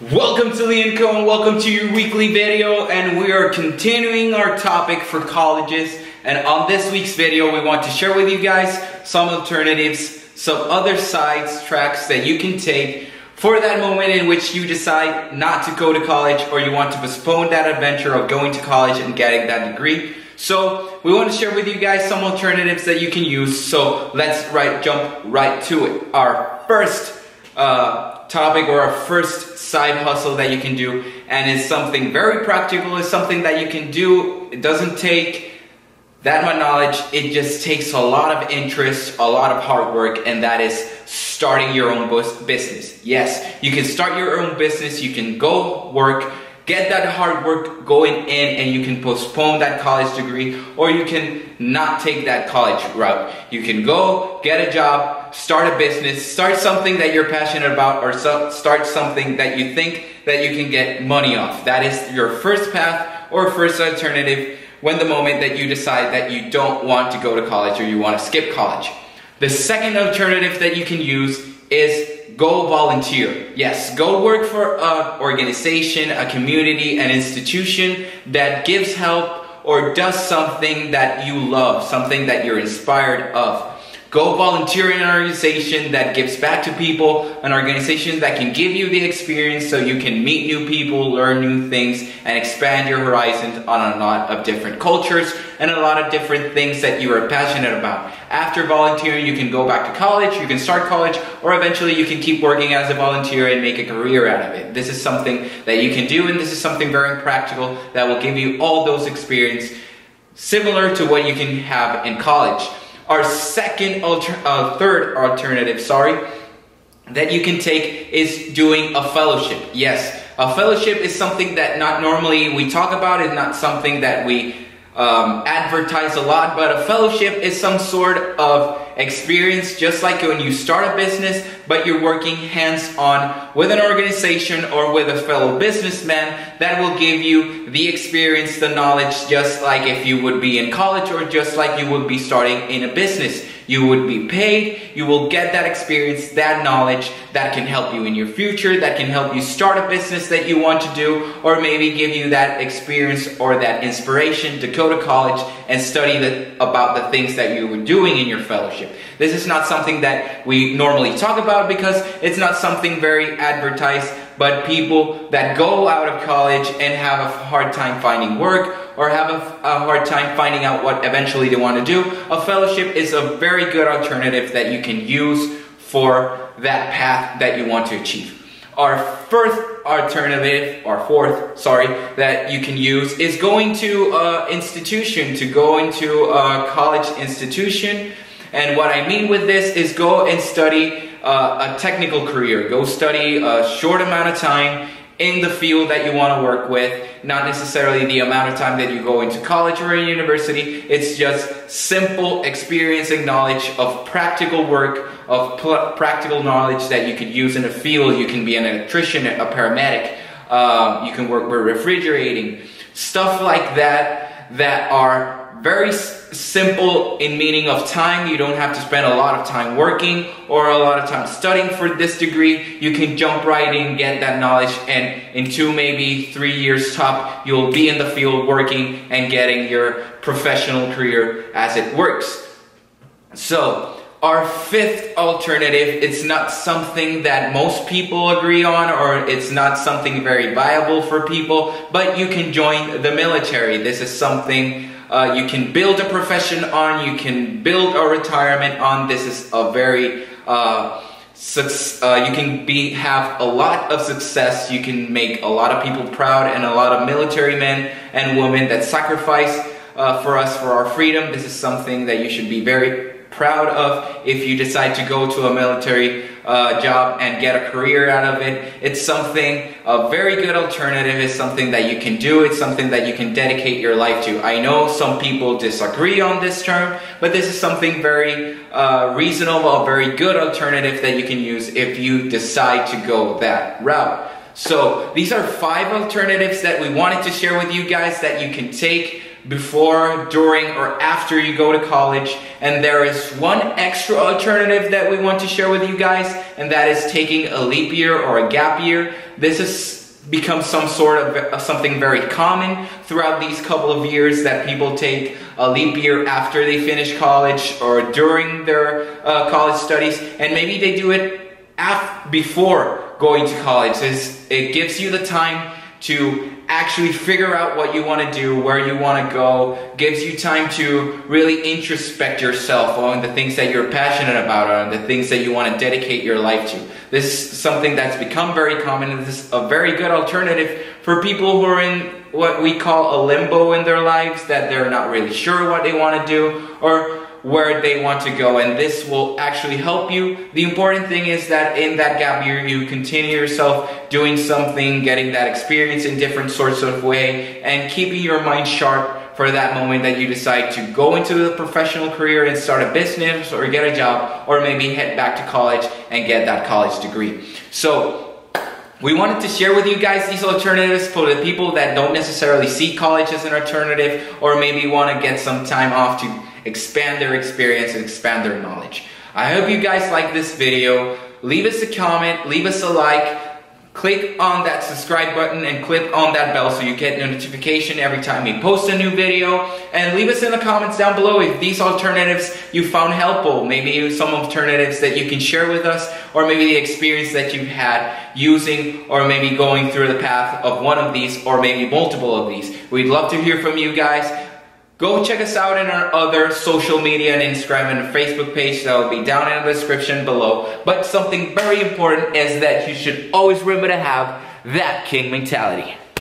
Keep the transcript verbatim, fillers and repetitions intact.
Welcome to Lianco and welcome to your weekly video, and we are continuing our topic for colleges. And on this week's video we want to share with you guys some alternatives, some other sides, tracks that you can take for that moment in which you decide not to go to college or you want to postpone that adventure of going to college and getting that degree. So we want to share with you guys some alternatives that you can use. So let's right jump right to it. Our first uh, topic, or a first side hustle that you can do, and it's something very practical, it's something that you can do. It doesn't take that much knowledge, it just takes a lot of interest, a lot of hard work, and that is starting your own business. Yes, you can start your own business, you can go work, get that hard work going in, and you can postpone that college degree, or you can not take that college route. You can go get a job, start a business, start something that you're passionate about, or so, start something that you think that you can get money off. That is your first path or first alternative when the moment that you decide that you don't want to go to college or you want to skip college. The second alternative that you can use is go volunteer. Yes, go work for an organization, a community, an institution that gives help or does something that you love, something that you're inspired of. Go volunteer in an organization that gives back to people, an organization that can give you the experience so you can meet new people, learn new things, and expand your horizons on a lot of different cultures and a lot of different things that you are passionate about. After volunteering, you can go back to college, you can start college, or eventually you can keep working as a volunteer and make a career out of it. This is something that you can do, and this is something very practical that will give you all those experiences similar to what you can have in college. Our second, alter, uh, third alternative, sorry, that you can take is doing a fellowship. Yes, a fellowship is something that not normally we talk about, it's not something that we um, advertise a lot, but a fellowship is some sort of experience, just like when you start a business, but you're working hands-on with an organization or with a fellow businessman that will give you the experience, the knowledge, just like if you would be in college or just like you would be starting in a business. You would be paid, you will get that experience, that knowledge that can help you in your future, that can help you start a business that you want to do, or maybe give you that experience or that inspiration to go to college and study the, about the things that you were doing in your fellowship. This is not something that we normally talk about because it's not something very advertised, but people that go out of college and have a hard time finding work, or have a, a hard time finding out what eventually they want to do, a fellowship is a very good alternative that you can use for that path that you want to achieve. Our first alternative, or fourth, sorry, that you can use is going to an institution, to go into a college institution. And what I mean with this is go and study uh, a technical career, go study a short amount of time in the field that you want to work with, not necessarily the amount of time that you go into college or university. It's just simple experience and knowledge of practical work, of practical knowledge that you could use in a field. You can be an electrician, a paramedic, uh, you can work with refrigerating, stuff like that that are very simple in meaning of time. You don't have to spend a lot of time working or a lot of time studying for this degree. You can jump right in, get that knowledge, and in two, maybe three years top, you'll be in the field working and getting your professional career as it works. So our fifth alternative, it's not something that most people agree on, or it's not something very viable for people, but you can join the military. This is something Uh, you can build a profession on, you can build a retirement on. This is a very, uh, uh, you can be have a lot of success, you can make a lot of people proud, and a lot of military men and women that sacrifice uh, for us, for our freedom. This is something that you should be very proud of if you decide to go to a military uh, job and get a career out of it. It's something, a very good alternative, it's something that you can do, it's something that you can dedicate your life to. I know some people disagree on this term, but this is something very uh, reasonable, a very good alternative that you can use if you decide to go that route. So these are five alternatives that we wanted to share with you guys that you can take before, during, or after you go to college. And there is one extra alternative that we want to share with you guys, and that is taking a leap year or a gap year. this has become some sort of uh, something very common throughout these couple of years, that people take a leap year after they finish college or during their uh, college studies, and maybe they do it af before going to college. It's, it gives you the time to actually figure out what you want to do, where you want to go, gives you time to really introspect yourself on the things that you're passionate about, on the things that you want to dedicate your life to. This is something that's become very common, and this is a very good alternative for people who are in what we call a limbo in their lives, that they're not really sure what they want to do or where they want to go, and this will actually help you. The important thing is that in that gap year, you continue yourself doing something, getting that experience in different sorts of way, and keeping your mind sharp for that moment that you decide to go into a professional career and start a business or get a job, or maybe head back to college and get that college degree. So we wanted to share with you guys these alternatives for the people that don't necessarily see college as an alternative, or maybe want to get some time off to expand their experience and expand their knowledge. I hope you guys like this video. Leave us a comment, leave us a like, click on that subscribe button and click on that bell so you get notification every time we post a new video. And leave us in the comments down below if these alternatives you found helpful, maybe some alternatives that you can share with us, or maybe the experience that you've had using or maybe going through the path of one of these or maybe multiple of these. We'd love to hear from you guys. Go check us out in our other social media and Instagram and Facebook page that will be down in the description below. But something very important is that you should always remember to have that king mentality.